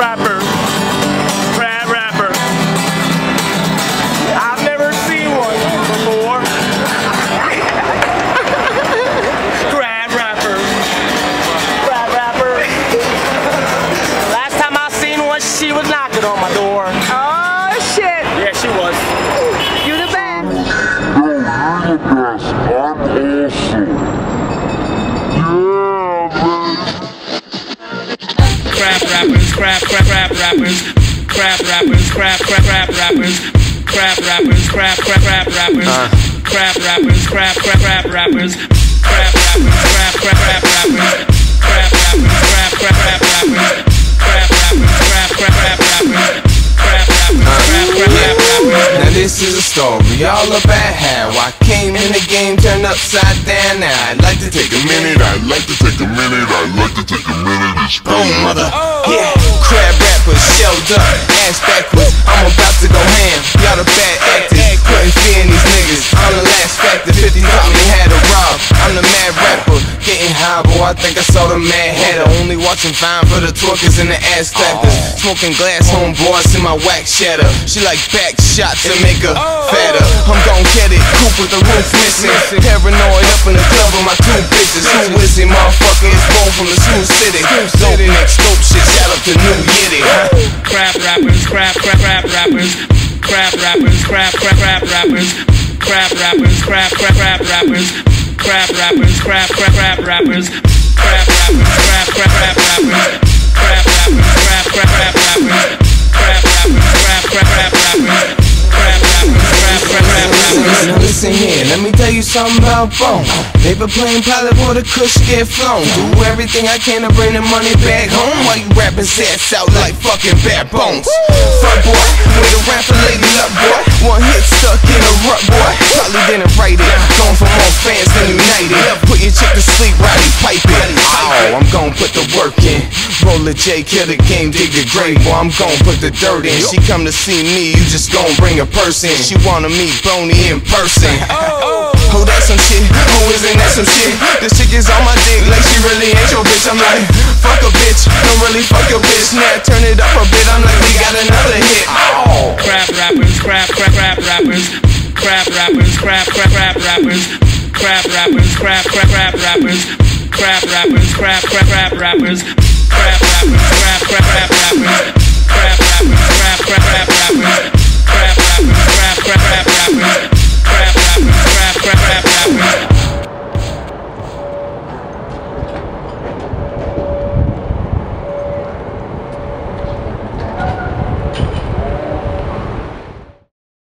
rapper. Crab Rapper. I've never seen one before. Crab Rapper. Crab Rapper. Last time I seen one, she was knocking on my door. Oh, shit. Yeah, she was. You the best. No, you're the best. I'm awesome. Crab rappers, crab rappers, crab rappers, crab rappers, crab rappers, crab rappers, crab rappers, crab rappers, crab rappers, crab rappers, crab rappers, crab rappers, crab rappers, crab rappers, crab rappers. Now this is a story all about how I came in the game turned upside down. Now I'd like to take a minute, I'd like to take a minute. Boom, mother, yeah. Crab rappers, shelled up, ass backwards. I'm about to go ham. Y'all the bad actors, couldn't fear these niggas. I'm the last factor, 50 taught me how to rob. I'm the mad rapper, getting high, boy. I think I saw the mad hatter. Only watching Vine for the twerkers and the ass clappers. Smoking glass, homeboys in my wax shatter. She like back shots to make her fatter. I'm gon' get it, coupe with the roof missing. Paranoid up in the club with my two bitches. Who is it, motherfucker? It's Bone from the Sioux City. Dope next dope shit, shout out to New Yiddy. Crab rappers, crab rappers, crab rappers, crab rappers, crab rappers, crab rappers, crab rappers, crab rappers, crab rappers, crab rappers, crab rappers, crab rappers, crab rappers, crab rappers. Now listen here, let me tell you something about Bone. They been playing pilot for the cush get flown. Do everything I can to bring the money back home. While you rapping ass out like fucking bad bones. Fuck boy, with a rapper lady up boy. One hit stuck in a rut boy. Probably didn't write it. Going for more fans than United. Put your chick to sleep, Roddy pipe it. Oh, I'm gon' put the work in. Roll a J, kill the game, dig the grave. Boy, I'm gon' put the dirt in. She come to see me, you just gon' bring a purse in. She wanna meet Boney in person. Oh, that's some shit. Oh, isn't that some shit? This chick is on my dick like she really ain't your bitch. I'm like, fuck a bitch, don't really fuck your bitch. Now turn it up a bit, I'm like, we got another hit. Oh. Crab rappers, crab rappers, crab rappers, crab rappers, crab rappers, crab rappers, crab rappers, crab rappers. Crab rappers, crab rappers, crab rappers, crab rappers, crab rappers, crab rappers, crab rappers, crab rappers, crab rappers.